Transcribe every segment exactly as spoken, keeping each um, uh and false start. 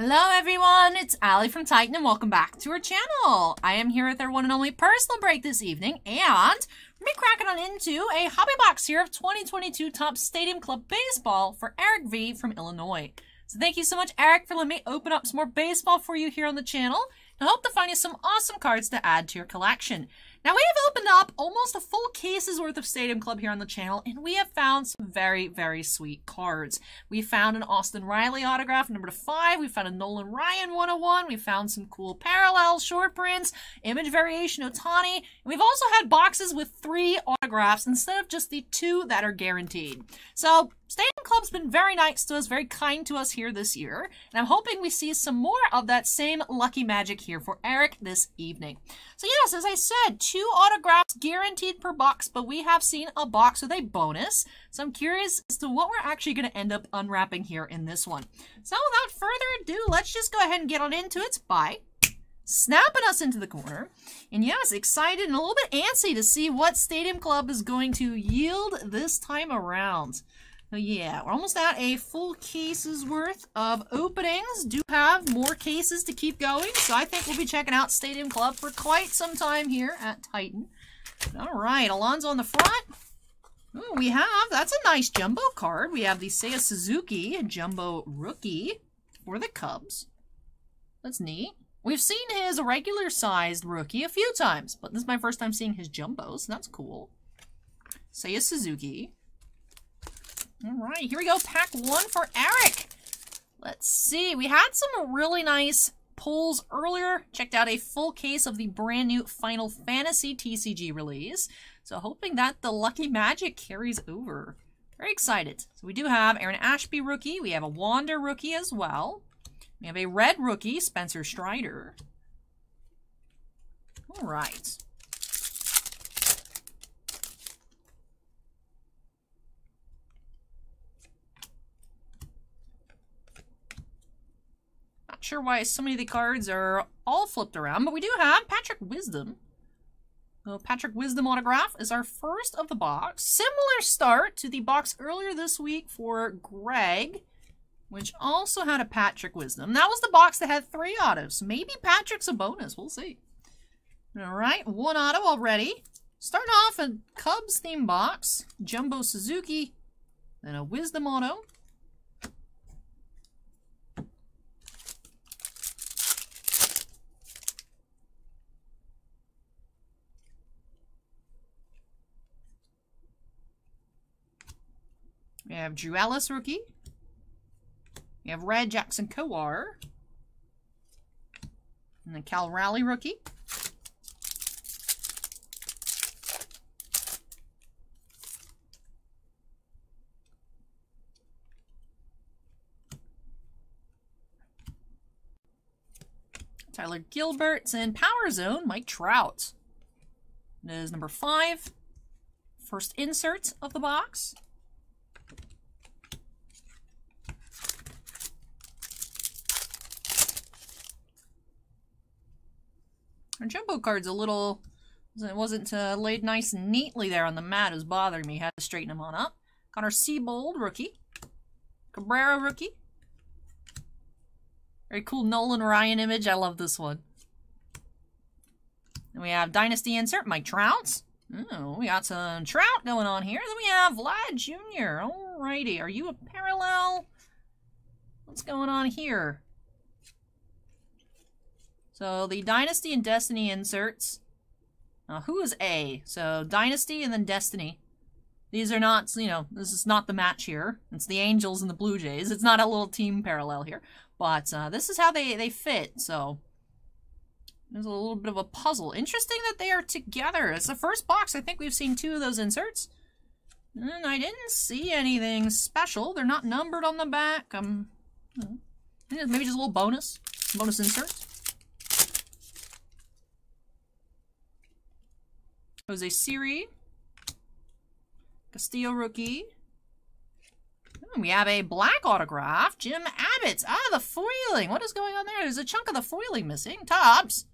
Hello everyone, it's Allie from Titan and welcome back to our channel. I am here with our one and only personal break this evening, and we're going to be cracking on into a hobby box here of twenty twenty-two Topps Stadium Club Baseball for Eric V from Illinois. So thank you so much, Eric, for letting me open up some more baseball for you here on the channel. I hope to find you some awesome cards to add to your collection. Now, we have opened up almost a full case's worth of Stadium Club here on the channel, and we have found some very, very sweet cards. We found an Austin Riley autograph, number to five. We found a Nolan Ryan one oh one. We found some cool parallels, short prints, image variation, Otani. And we've also had boxes with three autographs instead of just the two that are guaranteed. So, Stadium Club's been very nice to us, very kind to us here this year, and I'm hoping we see some more of that same lucky magic here for Eric this evening. So yes, as I said, two autographs guaranteed per box, but we have seen a box with a bonus. So I'm curious as to what we're actually going to end up unwrapping here in this one. So without further ado, let's just go ahead and get on into it by snapping us into the corner. And yes, excited and a little bit antsy to see what Stadium Club is going to yield this time around. So yeah, we're almost at a full case's worth of openings. Do have more cases to keep going, so I think we'll be checking out Stadium Club for quite some time here at Titan. All right, Alonzo on the front. Ooh, we have, that's a nice jumbo card. We have the Seiya Suzuki jumbo rookie for the Cubs. That's neat. We've seen his regular-sized rookie a few times, but this is my first time seeing his jumbos, so that's cool. Seiya Suzuki. All right, here we go. Pack one for Eric. Let's see. We had some really nice pulls earlier. Checked out a full case of the brand new Final Fantasy T C G release. So hoping that the lucky magic carries over. Very excited. So we do have Aaron Ashby rookie. We have a Wander rookie as well. We have a red rookie, Spencer Strider. All right. Sure why so many of the cards are all flipped around, but we do have Patrick Wisdom. So Patrick Wisdom autograph is our first of the box. Similar start to the box earlier this week for Greg, which also had a Patrick Wisdom. That was the box that had three autos. Maybe Patrick's a bonus. We'll see. All right, one auto already. Starting off a Cubs theme box, jumbo Suzuki, then a Wisdom auto. We have Drew Ellis rookie. We have red Jackson Kowar. And then Cal Raleigh rookie. Tyler Gilbert's in Power Zone, Mike Trout. That is number five. First insert of the box. Our jumbo card's a little, it wasn't uh, laid nice and neatly there on the mat. It was bothering me. Had to straighten him on up. Got our Seabold rookie. Cabrera rookie. Very cool Nolan Ryan image. I love this one. Then we have Dynasty insert, Mike Trout. Oh, we got some Trout going on here. Then we have Vlad Junior Alrighty, are you a parallel? What's going on here? So the Dynasty and Destiny inserts. Now, who is A? So Dynasty and then Destiny. These are not, you know, this is not the match here. It's the Angels and the Blue Jays. It's not a little team parallel here. But uh, this is how they, they fit, so there's a little bit of a puzzle. Interesting that they are together. It's the first box. I think we've seen two of those inserts. And I didn't see anything special. They're not numbered on the back. Um, maybe just a little bonus. Bonus inserts. Jose Siri Castillo rookie. And we have a black autograph, Jim Abbott. Ah, the foiling. What is going on there? There's a chunk of the foiling missing. Topps.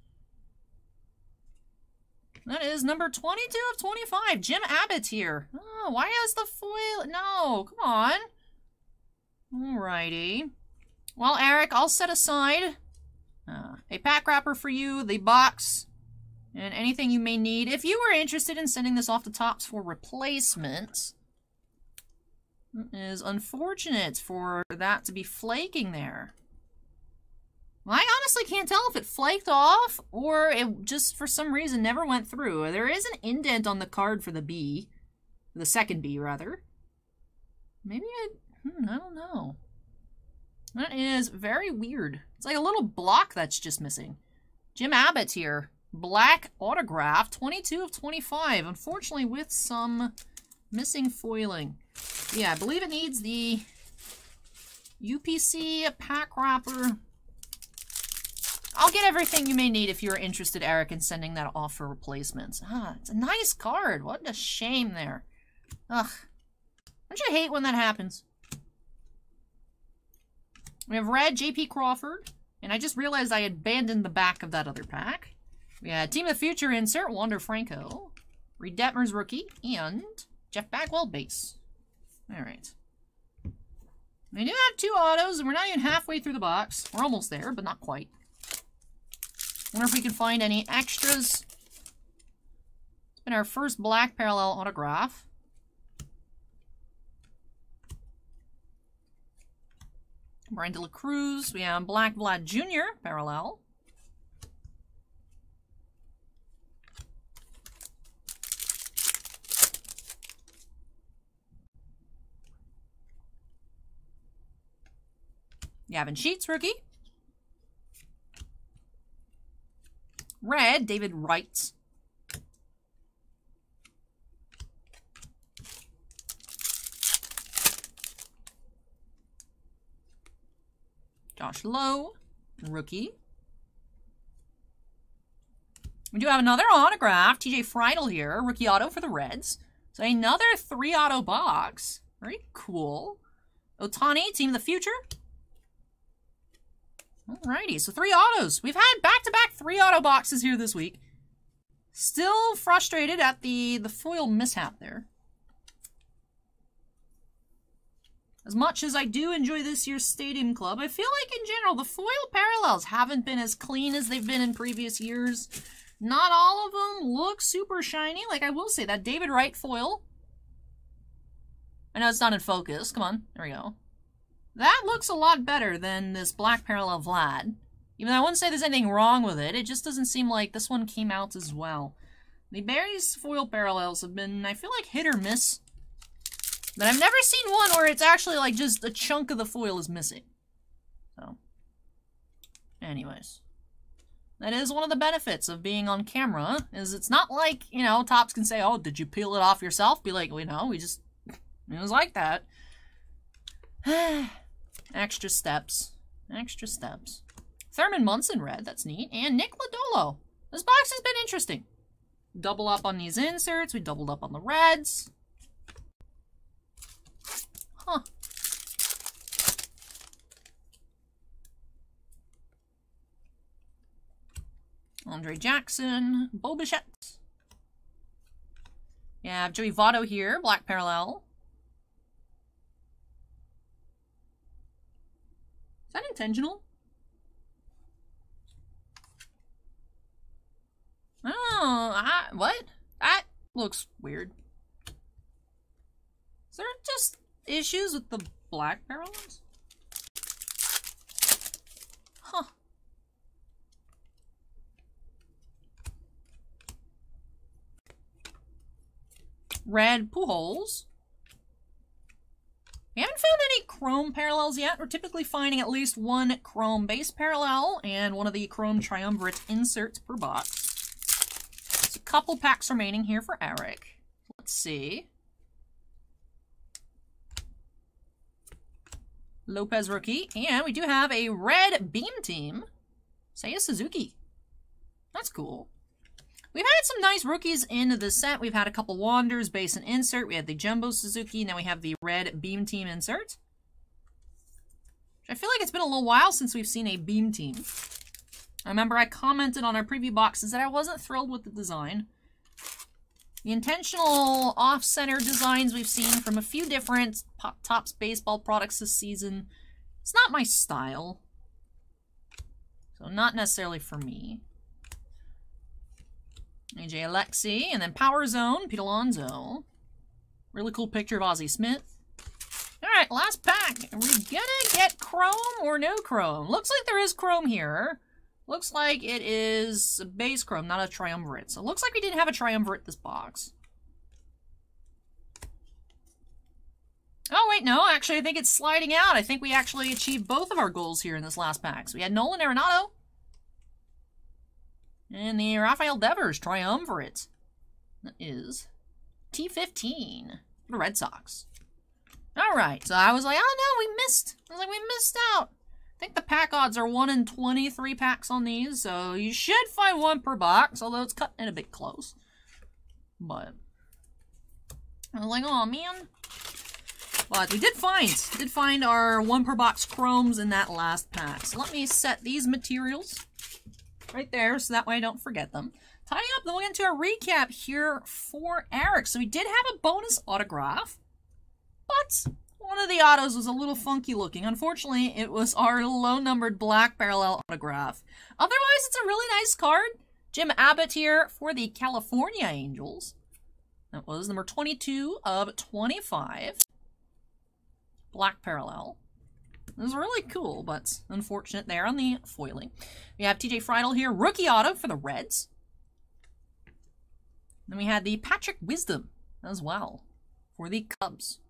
That is number twenty-two of twenty-five. Jim Abbott here. Oh, why is the foil? No, come on. Alrighty. Well, Eric, I'll set aside uh, a pack wrapper for you, the box, and anything you may need. If you were interested in sending this off to Topps for replacement, it is unfortunate for that to be flaking there. Well, I honestly can't tell if it flaked off or it just, for some reason, never went through. There is an indent on the card for the B. The second B, rather. Maybe it... Hmm, I don't know. That is very weird. It's like a little block that's just missing. Jim Abbott here. Black autograph. twenty-two of twenty-five. Unfortunately, with some missing foiling. Yeah, I believe it needs the U P C pack wrapper... I'll get everything you may need if you're interested, Eric, in sending that off for replacements. Ah, it's a nice card. What a shame there. Ugh. Don't you hate when that happens? We have red J P Crawford, and I just realized I abandoned the back of that other pack. We had Team of the Future insert, Wander Franco, Reed Detmer's rookie, and Jeff Bagwell base. Alright. We do have two autos, and we're not even halfway through the box. We're almost there, but not quite. Wonder if we can find any extras. It's been our first black parallel autograph. Brenda La Cruz. We have black Vlad Junior parallel. Gavin Sheets rookie. Red, David Wright. Josh Lowe, rookie. We do have another autograph, T J Friedl here, rookie auto for the Reds. So another three auto box. Very cool. Otani, Team of the Future. Alrighty, so three autos. We've had back-to-back three auto boxes here this week. Still frustrated at the, the foil mishap there. As much as I do enjoy this year's Stadium Club, I feel like in general the foil parallels haven't been as clean as they've been in previous years. Not all of them look super shiny. Like, I will say that David Wright foil. I know it's not in focus. Come on. There we go. That looks a lot better than this black parallel Vlad. Even though I wouldn't say there's anything wrong with it, it just doesn't seem like this one came out as well. The Barry's foil parallels have been, I feel like, hit or miss. But I've never seen one where it's actually, like, just a chunk of the foil is missing. So. Anyways. That is one of the benefits of being on camera, is it's not like, you know, Topps can say, oh, did you peel it off yourself? Be like, well, you know, we just... It was like that. Extra steps. Extra steps. Thurman Munson red, that's neat. And Nick Lodolo. This box has been interesting. Double up on these inserts. We doubled up on the reds. Huh. Andre Jackson. Bo Bichette. Yeah, Joey Votto here. Black parallel. Is that intentional? I don't know. I, what? That looks weird. Is there just issues with the black barrels? Huh. Red Pujols. We haven't found any chrome parallels yet. We're typically finding at least one chrome base parallel and one of the chrome triumvirate inserts per box. There's a couple packs remaining here for Eric. Let's see. Lopez rookie. And we do have a red Beam Team. Seiya Suzuki. That's cool. We've had some nice rookies in the set. We've had a couple Wanders, base and insert. We had the Jumbo Suzuki. Now we have the red Beam Team insert. I feel like it's been a little while since we've seen a Beam Team. I remember I commented on our preview boxes that I wasn't thrilled with the design. The intentional off-center designs we've seen from a few different Topps baseball products this season It's not my style. So not necessarily for me. A J Alexi, and then Power Zone, Pete Alonso. Really cool picture of Ozzie Smith. All right, last pack. Are we gonna get Chrome or no Chrome? Looks like there is Chrome here. Looks like it is a base Chrome, not a Triumvirate. So it looks like we didn't have a Triumvirate this box. Oh, wait, no. Actually, I think it's sliding out. I think we actually achieved both of our goals here in this last pack. So we had Nolan Arenado. And the Rafael Devers Triumvirate. That is T fifteen for the Red Sox. All right. So I was like, oh, no, we missed. I was like, we missed out. I think the pack odds are one in twenty-three packs on these, so you should find one per box, although it's cutting it a bit close. But I was like, oh man. But we did find, did find our one per box Chromes in that last pack. So let me set these materials right there, so that way I don't forget them. Tidying up, then we'll get into a recap here for Eric. So we did have a bonus autograph, but one of the autos was a little funky looking. Unfortunately, it was our low-numbered black parallel autograph. Otherwise, it's a really nice card. Jim Abbott here for the California Angels. That was number twenty-two of twenty-five. Black parallel. It was really cool, but unfortunate there on the foiling. We have T J Friedl here, rookie auto for the Reds. Then we had the Patrick Wisdom as well for the Cubs.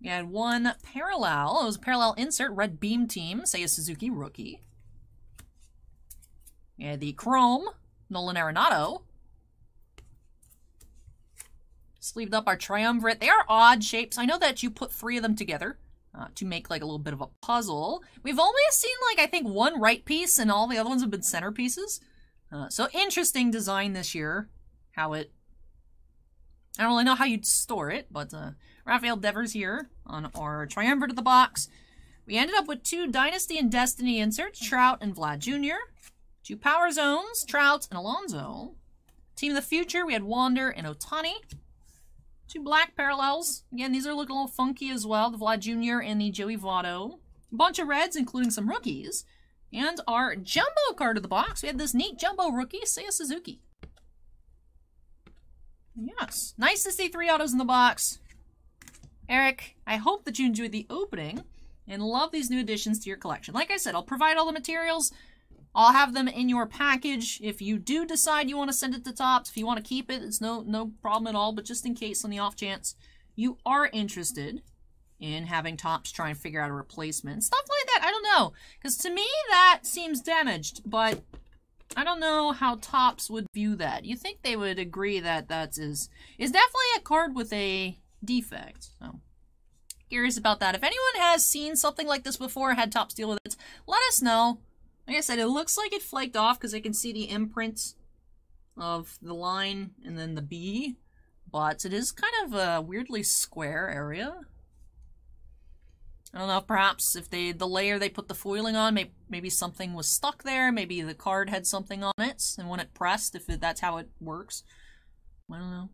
We had one parallel. It was a parallel insert, red Beam Team, Seiya Suzuki, rookie. We had the Chrome, Nolan Arenado. Sleeved up our Triumvirate. They are odd shapes. I know that you put three of them together uh, to make like a little bit of a puzzle. We've only seen like, I think, one right piece, and all the other ones have been centerpieces. Uh, so interesting design this year. How it... I don't really know how you'd store it, but... Uh, Rafael Devers here on our Triumvirate of the box. We ended up with two Dynasty and Destiny inserts, Trout and Vlad Junior Two Power Zones, Trout and Alonso. Team of the Future, we had Wander and Otani. Two black parallels. Again, these are looking a little funky as well, the Vlad Junior and the Joey Votto. A bunch of Reds, including some rookies. And our Jumbo card of the box, we had this neat Jumbo rookie, Seiya Suzuki. Yes, nice to see three autos in the box. Eric, I hope that you enjoyed the opening and love these new additions to your collection. Like I said, I'll provide all the materials. I'll have them in your package. If you do decide you want to send it to Topps, if you want to keep it, it's no, no problem at all. But just in case, on the off chance you are interested in having Topps try and figure out a replacement. Stuff like that, I don't know. Because to me, that seems damaged. But I don't know how Topps would view that. You think they would agree that that is, is definitely a card with a... defect. So curious about that. If anyone has seen something like this before, had Topps deal with it, let us know. Like I said, it looks like it flaked off because I can see the imprint of the line and then the B, but it is kind of a weirdly square area. I don't know if perhaps if they the layer they put the foiling on, may, maybe something was stuck there, maybe the card had something on it, and when it pressed, if it, that's how it works. I don't know.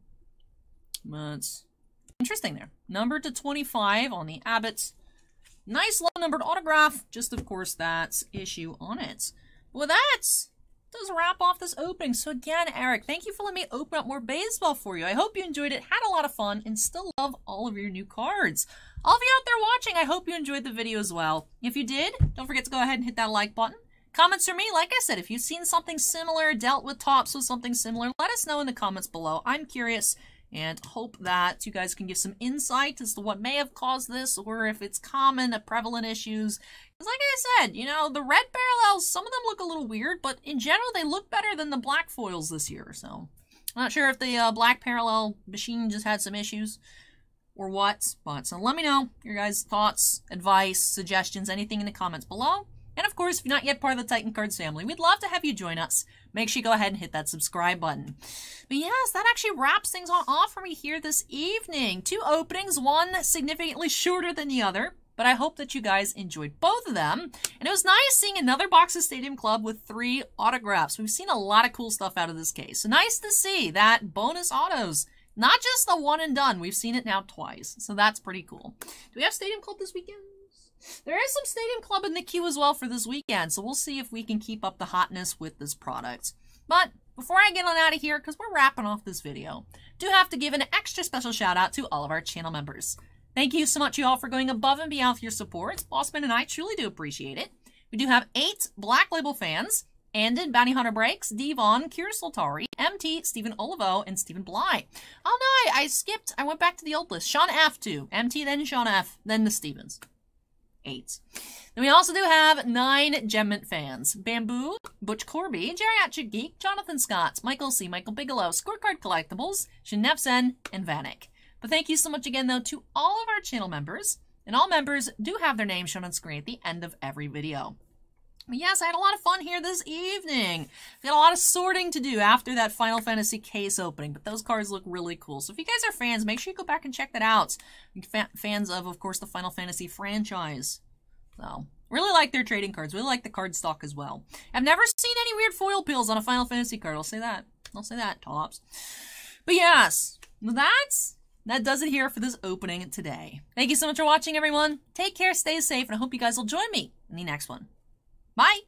But it's interesting there. Number to twenty-five on the Abbott's. Nice low numbered autograph. Just, of course, that's issue on it. Well, that does wrap off this opening. So again, Eric, thank you for letting me open up more baseball for you. I hope you enjoyed it, had a lot of fun, and still love all of your new cards. All of you out there watching, I hope you enjoyed the video as well. If you did, don't forget to go ahead and hit that like button. Comments for me, like I said, if you've seen something similar, dealt with Topps with something similar, let us know in the comments below. I'm curious. And hope that you guys can give some insight as to what may have caused this, or if it's common, a prevalent issues. Because like I said, you know, the red parallels, some of them look a little weird, but in general, they look better than the black foils this year. So I'm not sure if the uh, black parallel machine just had some issues or what. But so let me know your guys' thoughts, advice, suggestions, anything in the comments below. And of course, if you're not yet part of the Titan Cards family, we'd love to have you join us. Make sure you go ahead and hit that subscribe button. But yes, that actually wraps things on off for me here this evening. Two openings, one significantly shorter than the other, but I hope that you guys enjoyed both of them. And it was nice seeing another box of Stadium Club with three autographs. We've seen a lot of cool stuff out of this case. So nice to see that bonus autos. Not just the one and done. We've seen it now twice. So that's pretty cool. Do we have Stadium Club this weekend? There is some Stadium Club in the queue as well for this weekend, so we'll see if we can keep up the hotness with this product. But before I get on out of here, because we're wrapping off this video, do have to give an extra special shout out to all of our channel members. Thank you so much, you all, for going above and beyond with your support. Bossman and I truly do appreciate it. We do have eight Black Label fans: Andon, Bounty Hunter Breaks, Devon, Kira Soltari, M T, Stephen Olivo, and Stephen Bly. Oh no, I, I skipped. I went back to the old list. Sean F too. M T, then Sean F, then the Stevens. Eight. Then we also do have nine Gemmint fans: Bamboo, Butch Corby, Geriatric Geek, Jonathan Scott, Michael C, Michael Bigelow, Scorecard Collectibles, Shinefsen, and Vanek. But thank you so much again, though, to all of our channel members. And all members do have their name shown on screen at the end of every video. But yes, I had a lot of fun here this evening. I've got a lot of sorting to do after that Final Fantasy case opening, but those cards look really cool. So if you guys are fans, make sure you go back and check that out. F fans of, of course, the Final Fantasy franchise. So, really like their trading cards. Really like the card stock as well. I've never seen any weird foil pills on a Final Fantasy card. I'll say that. I'll say that, Tops. But yes, that's... That does it here for this opening today. Thank you so much for watching, everyone. Take care, stay safe, and I hope you guys will join me in the next one. Bye!